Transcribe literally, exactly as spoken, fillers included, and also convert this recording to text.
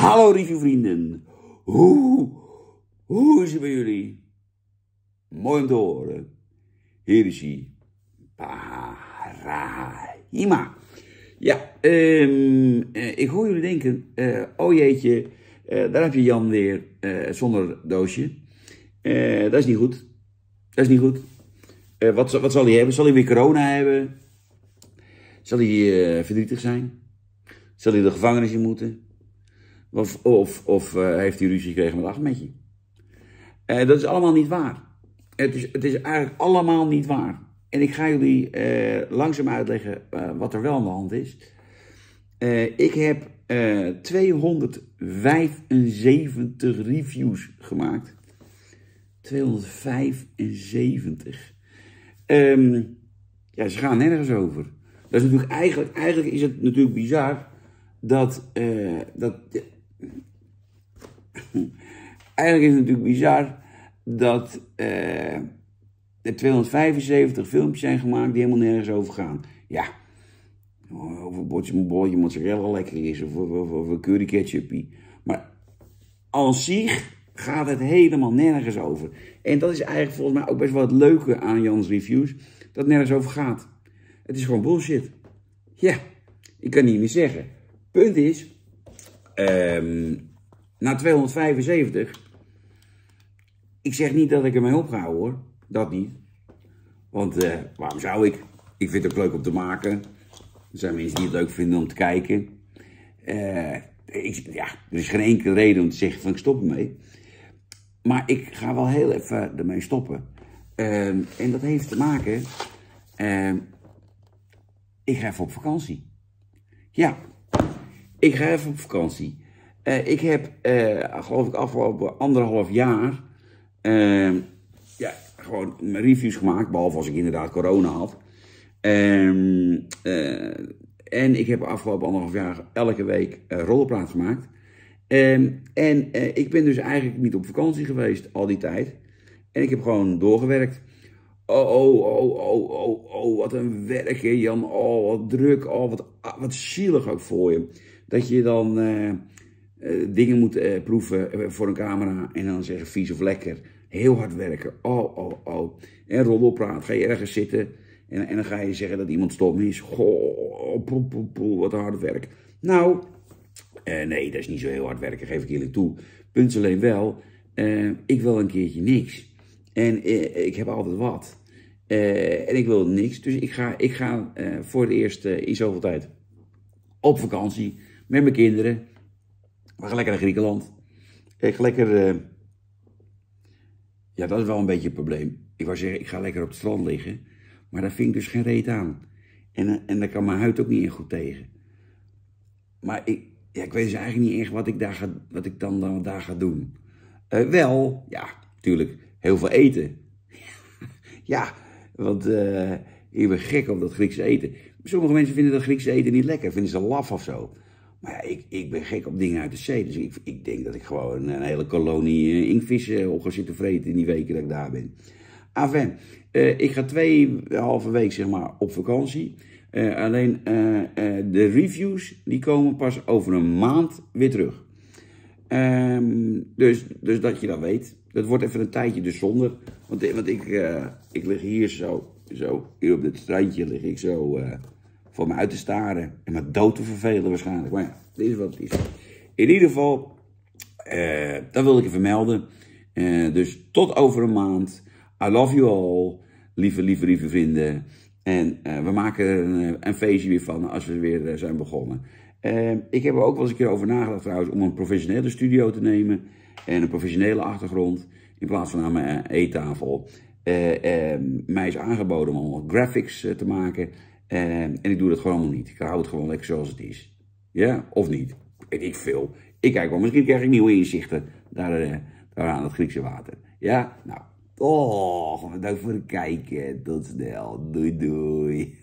Hallo reviewvrienden, hoe, hoe is het bij jullie? Mooi om te horen. Hier is hij, Parahima. Ja, um, uh, ik hoor jullie denken, uh, oh jeetje, uh, daar heb je Jan weer uh, zonder doosje. Uh, dat is niet goed, dat is niet goed. Uh, wat, wat zal hij hebben? Zal hij weer corona hebben? Zal hij uh, verdrietig zijn? Zal hij de gevangenis in moeten? Of, of, of uh, heeft hij ruzie gekregen met Achmetje? Uh, dat is allemaal niet waar. Het is, het is eigenlijk allemaal niet waar. En ik ga jullie uh, langzaam uitleggen uh, wat er wel aan de hand is. Uh, ik heb uh, tweehonderdvijfenzeventig reviews gemaakt. tweehonderdvijfenzeventig. Um, ja, ze gaan nergens over. Dat is natuurlijk eigenlijk, eigenlijk is het natuurlijk bizar dat... Uh, dat eigenlijk is het natuurlijk bizar dat uh, er tweehonderdvijfenzeventig filmpjes zijn gemaakt die helemaal nergens over gaan. Ja, of een bordje mozzarella lekker is, of, of, of een curry ketchupie. Maar als zich gaat het helemaal nergens over. En dat is eigenlijk volgens mij ook best wel het leuke aan Jan's reviews, dat het nergens over gaat. Het is gewoon bullshit. Ja, ik kan niet meer zeggen. Punt is, um, na tweehonderdvijfenzeventig... Ik zeg niet dat ik ermee opga, hoor. Dat niet. Want uh, waarom zou ik? Ik vind het ook leuk om te maken. Er zijn mensen die het leuk vinden om te kijken. Uh, ik, ja, er is geen enkele reden om te zeggen van ik stop ermee. Maar ik ga wel heel even ermee stoppen. Uh, en dat heeft te maken... Uh, ik ga even op vakantie. Ja, ik ga even op vakantie. Uh, ik heb, uh, geloof ik, afgelopen anderhalf jaar... Uh, ja, gewoon mijn reviews gemaakt, behalve als ik inderdaad corona had. Uh, uh, en ik heb afgelopen anderhalf jaar elke week uh, rollenplaat gemaakt. Uh, en uh, ik ben dus eigenlijk niet op vakantie geweest al die tijd. En ik heb gewoon doorgewerkt. Oh, oh, oh, oh, oh, oh, wat een werk, hè, Jan. Oh, wat druk. Oh, wat, wat zielig ook voor je. Dat je dan... Uh, Uh, dingen moet uh, proeven voor een camera en dan zeggen vies of lekker. Heel hard werken. Oh, oh, oh. En roddelpraat. Ga je ergens zitten en, en dan ga je zeggen dat iemand stom is. Goh, poe, poe, poe, wat een hard werk. Nou, uh, nee, dat is niet zo heel hard werken, geef ik eerlijk toe. Punt alleen wel, uh, ik wil een keertje niks. En uh, ik heb altijd wat. Uh, en ik wil niks, dus ik ga, ik ga uh, voor het eerst uh, in zoveel tijd op vakantie met mijn kinderen. We gaan lekker naar Griekenland. Ik ga lekker... Uh... Ja, dat is wel een beetje het probleem. Ik wou zeggen, ik ga lekker op het strand liggen. Maar daar vind ik dus geen reet aan. En, en daar kan mijn huid ook niet echt goed tegen. Maar ik, ja, ik weet dus eigenlijk niet echt wat ik, daar ga, wat ik dan, dan daar ga doen. Uh, wel, ja, natuurlijk, heel veel eten. Ja, want uh, ik ben gek op dat Griekse eten. Sommige mensen vinden dat Griekse eten niet lekker. Vinden ze laf of zo. Maar ja, ik, ik ben gek op dingen uit de zee, dus ik, ik denk dat ik gewoon een hele kolonie uh, inktvissen op ga zitten vreten in die weken dat ik daar ben. Enfin, uh, ik ga twee halve week zeg maar op vakantie. Uh, alleen uh, uh, de reviews die komen pas over een maand weer terug. Um, dus, dus dat je dat weet. Dat wordt even een tijdje dus zonder. Want, want ik, uh, ik lig hier zo, zo, hier op dit strandje lig ik zo... Uh, voor me uit te staren en me dood te vervelen waarschijnlijk. Maar ja, dit is wat het is. In ieder geval, uh, dat wil ik even melden. Uh, dus tot over een maand. I love you all. Lieve, lieve, lieve vrienden. En uh, we maken er een, een feestje weer van als we weer uh, zijn begonnen. Uh, ik heb er ook wel eens een keer over nagedacht trouwens om een professionele studio te nemen. En een professionele achtergrond. In plaats van aan mijn uh, eettafel. Uh, uh, mij is aangeboden om allemaal graphics uh, te maken. Uh, en ik doe dat gewoon allemaal niet. Ik hou het gewoon lekker zoals het is. Ja, of niet. Weet ik veel. Ik kijk wel, misschien krijg ik nieuwe inzichten. Daar, uh, daar aan het Griekse water. Ja, nou. Oh, bedankt voor het kijken. Tot snel. Doei, doei.